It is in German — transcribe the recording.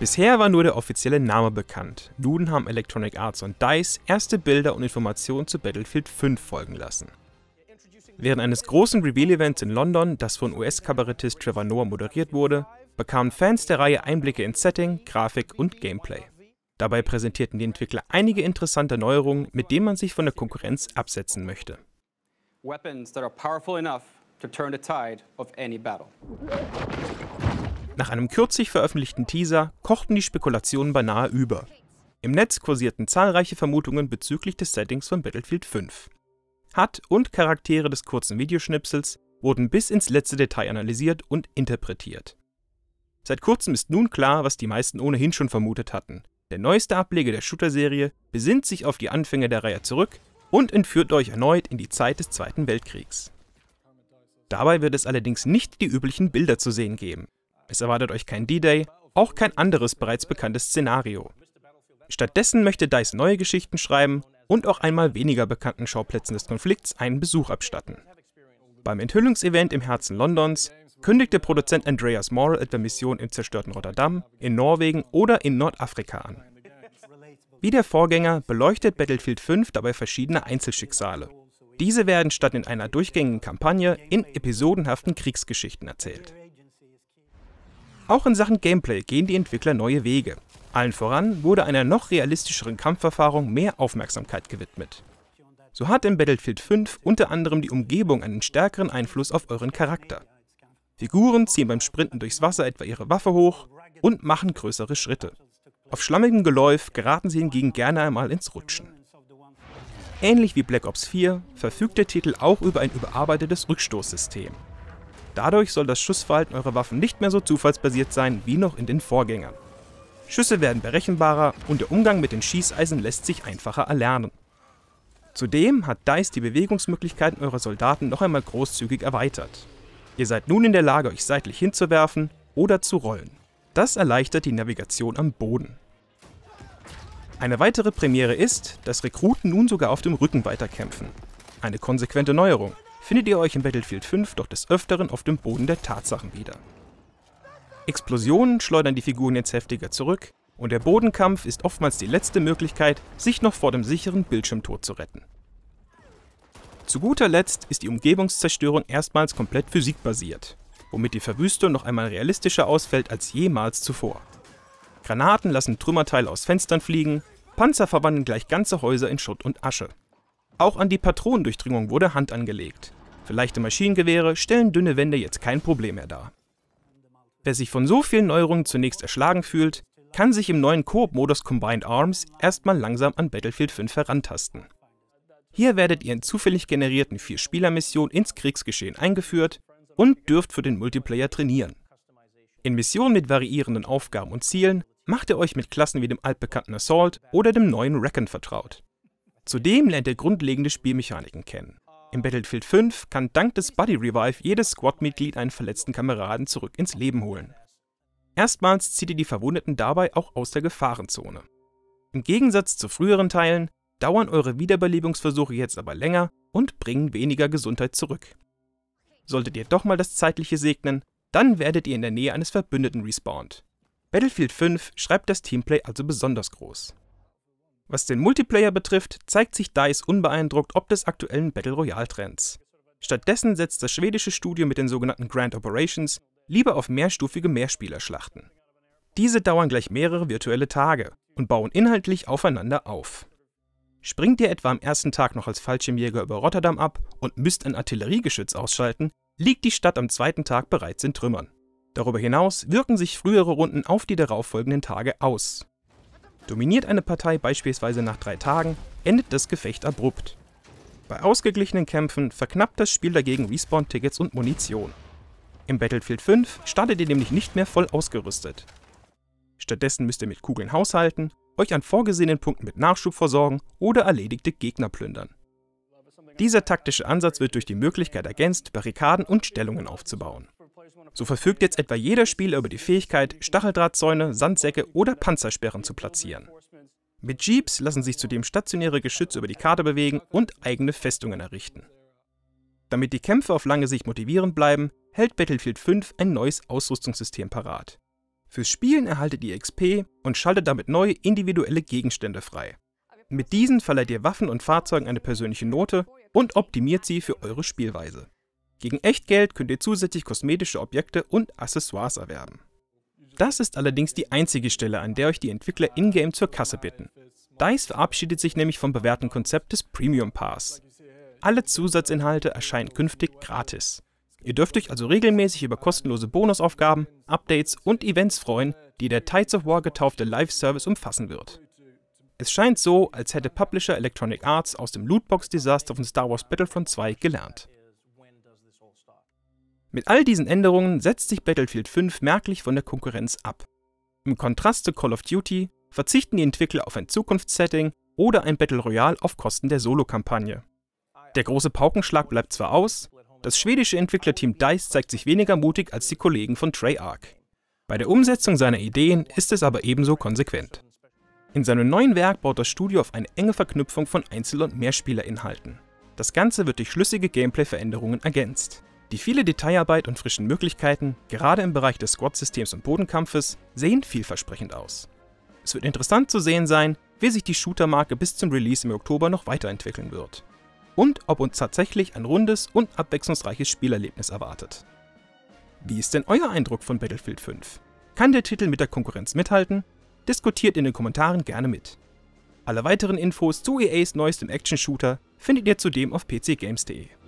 Bisher war nur der offizielle Name bekannt, nun haben Electronic Arts und Dice erste Bilder und Informationen zu Battlefield 5 folgen lassen. Während eines großen Reveal-Events in London, das von US-Kabarettist Trevor Noah moderiert wurde, bekamen Fans der Reihe Einblicke in Setting, Grafik und Gameplay. Dabei präsentierten die Entwickler einige interessante Neuerungen, mit denen man sich von der Konkurrenz absetzen möchte. Nach einem kürzlich veröffentlichten Teaser kochten die Spekulationen beinahe über. Im Netz kursierten zahlreiche Vermutungen bezüglich des Settings von Battlefield 5. HUD und Charaktere des kurzen Videoschnipsels wurden bis ins letzte Detail analysiert und interpretiert. Seit kurzem ist nun klar, was die meisten ohnehin schon vermutet hatten. Der neueste Ableger der Shooter-Serie besinnt sich auf die Anfänge der Reihe zurück und entführt euch erneut in die Zeit des Zweiten Weltkriegs. Dabei wird es allerdings nicht die üblichen Bilder zu sehen geben. Es erwartet euch kein D-Day, auch kein anderes bereits bekanntes Szenario. Stattdessen möchte DICE neue Geschichten schreiben und auch einmal weniger bekannten Schauplätzen des Konflikts einen Besuch abstatten. Beim Enthüllungsevent im Herzen Londons kündigte Produzent Andreas Morell etwa Missionen im zerstörten Rotterdam, in Norwegen oder in Nordafrika an. Wie der Vorgänger beleuchtet Battlefield 5 dabei verschiedene Einzelschicksale. Diese werden statt in einer durchgängigen Kampagne in episodenhaften Kriegsgeschichten erzählt. Auch in Sachen Gameplay gehen die Entwickler neue Wege. Allen voran wurde einer noch realistischeren Kampferfahrung mehr Aufmerksamkeit gewidmet. So hat in Battlefield 5 unter anderem die Umgebung einen stärkeren Einfluss auf euren Charakter. Figuren ziehen beim Sprinten durchs Wasser etwa ihre Waffe hoch und machen größere Schritte. Auf schlammigem Geläuf geraten sie hingegen gerne einmal ins Rutschen. Ähnlich wie Black Ops 4 verfügt der Titel auch über ein überarbeitetes Rückstoßsystem. Dadurch soll das Schussverhalten eurer Waffen nicht mehr so zufallsbasiert sein wie noch in den Vorgängern. Schüsse werden berechenbarer und der Umgang mit den Schießeisen lässt sich einfacher erlernen. Zudem hat DICE die Bewegungsmöglichkeiten eurer Soldaten noch einmal großzügig erweitert. Ihr seid nun in der Lage, euch seitlich hinzuwerfen oder zu rollen. Das erleichtert die Navigation am Boden. Eine weitere Premiere ist, dass Rekruten nun sogar auf dem Rücken weiterkämpfen. Eine konsequente Neuerung, findet ihr euch in Battlefield 5 doch des Öfteren auf dem Boden der Tatsachen wieder. Explosionen schleudern die Figuren jetzt heftiger zurück und der Bodenkampf ist oftmals die letzte Möglichkeit, sich noch vor dem sicheren Bildschirmtod zu retten. Zu guter Letzt ist die Umgebungszerstörung erstmals komplett physikbasiert, womit die Verwüstung noch einmal realistischer ausfällt als jemals zuvor. Granaten lassen Trümmerteile aus Fenstern fliegen, Panzer verwandeln gleich ganze Häuser in Schutt und Asche. Auch an die Patronendurchdringung wurde Hand angelegt. Für leichte Maschinengewehre stellen dünne Wände jetzt kein Problem mehr dar. Wer sich von so vielen Neuerungen zunächst erschlagen fühlt, kann sich im neuen Koop-Modus Combined Arms erstmal langsam an Battlefield 5 herantasten. Hier werdet ihr in zufällig generierten 4-Spieler-Missionen ins Kriegsgeschehen eingeführt und dürft für den Multiplayer trainieren. In Missionen mit variierenden Aufgaben und Zielen macht ihr euch mit Klassen wie dem altbekannten Assault oder dem neuen Reckon vertraut. Zudem lernt ihr grundlegende Spielmechaniken kennen. In Battlefield 5 kann dank des Buddy Revive jedes Squad-Mitglied einen verletzten Kameraden zurück ins Leben holen. Erstmals zieht ihr die Verwundeten dabei auch aus der Gefahrenzone. Im Gegensatz zu früheren Teilen dauern eure Wiederbelebungsversuche jetzt aber länger und bringen weniger Gesundheit zurück. Solltet ihr doch mal das Zeitliche segnen, dann werdet ihr in der Nähe eines Verbündeten respawnt. Battlefield 5 schreibt das Teamplay also besonders groß. Was den Multiplayer betrifft, zeigt sich DICE unbeeindruckt ob des aktuellen Battle Royale-Trends. Stattdessen setzt das schwedische Studio mit den sogenannten Grand Operations lieber auf mehrstufige Mehrspielerschlachten. Diese dauern gleich mehrere virtuelle Tage und bauen inhaltlich aufeinander auf. Springt ihr etwa am ersten Tag noch als Fallschirmjäger über Rotterdam ab und müsst ein Artilleriegeschütz ausschalten, liegt die Stadt am zweiten Tag bereits in Trümmern. Darüber hinaus wirken sich frühere Runden auf die darauffolgenden Tage aus. Dominiert eine Partei beispielsweise nach 3 Tagen, endet das Gefecht abrupt. Bei ausgeglichenen Kämpfen verknappt das Spiel dagegen Respawn-Tickets und Munition. Im Battlefield 5 startet ihr nämlich nicht mehr voll ausgerüstet. Stattdessen müsst ihr mit Kugeln haushalten, euch an vorgesehenen Punkten mit Nachschub versorgen oder erledigte Gegner plündern. Dieser taktische Ansatz wird durch die Möglichkeit ergänzt, Barrikaden und Stellungen aufzubauen. So verfügt jetzt etwa jeder Spieler über die Fähigkeit, Stacheldrahtzäune, Sandsäcke oder Panzersperren zu platzieren. Mit Jeeps lassen sich zudem stationäre Geschütze über die Karte bewegen und eigene Festungen errichten. Damit die Kämpfe auf lange Sicht motivierend bleiben, hält Battlefield 5 ein neues Ausrüstungssystem parat. Fürs Spielen erhaltet ihr XP und schaltet damit neue individuelle Gegenstände frei. Mit diesen verleiht ihr Waffen und Fahrzeugen eine persönliche Note und optimiert sie für eure Spielweise. Gegen Echtgeld könnt ihr zusätzlich kosmetische Objekte und Accessoires erwerben. Das ist allerdings die einzige Stelle, an der euch die Entwickler in-game zur Kasse bitten. Dice verabschiedet sich nämlich vom bewährten Konzept des Premium Pass. Alle Zusatzinhalte erscheinen künftig gratis. Ihr dürft euch also regelmäßig über kostenlose Bonusaufgaben, Updates und Events freuen, die der Tides of War getaufte Live-Service umfassen wird. Es scheint so, als hätte Publisher Electronic Arts aus dem Lootbox-Desaster von Star Wars Battlefront 2 gelernt. Mit all diesen Änderungen setzt sich Battlefield 5 merklich von der Konkurrenz ab. Im Kontrast zu Call of Duty verzichten die Entwickler auf ein Zukunftssetting oder ein Battle Royale auf Kosten der Solo-Kampagne. Der große Paukenschlag bleibt zwar aus, das schwedische Entwicklerteam Dice zeigt sich weniger mutig als die Kollegen von Treyarch. Bei der Umsetzung seiner Ideen ist es aber ebenso konsequent. In seinem neuen Werk baut das Studio auf eine enge Verknüpfung von Einzel- und Mehrspielerinhalten. Das Ganze wird durch schlüssige Gameplay-Veränderungen ergänzt. Die viele Detailarbeit und frischen Möglichkeiten, gerade im Bereich des Squad-Systems und Bodenkampfes, sehen vielversprechend aus. Es wird interessant zu sehen sein, wie sich die Shooter-Marke bis zum Release im Oktober noch weiterentwickeln wird. Und ob uns tatsächlich ein rundes und abwechslungsreiches Spielerlebnis erwartet. Wie ist denn euer Eindruck von Battlefield 5? Kann der Titel mit der Konkurrenz mithalten? Diskutiert in den Kommentaren gerne mit. Alle weiteren Infos zu EAs neuestem Action-Shooter findet ihr zudem auf pcgames.de.